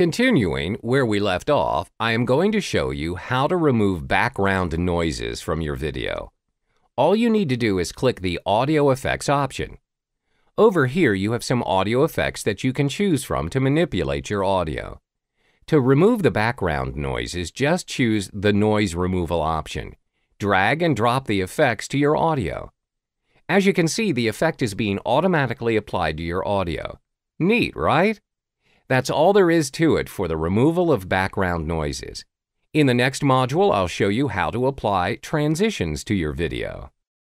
Continuing where we left off, I am going to show you how to remove background noises from your video. All you need to do is click the Audio Effects option. Over here you have some audio effects that you can choose from to manipulate your audio. To remove the background noises, just choose the Noise Removal option. Drag and drop the effects to your audio. As you can see, the effect is being automatically applied to your audio. Neat, right? That's all there is to it for the removal of background noises. In the next module, I'll show you how to apply transitions to your video.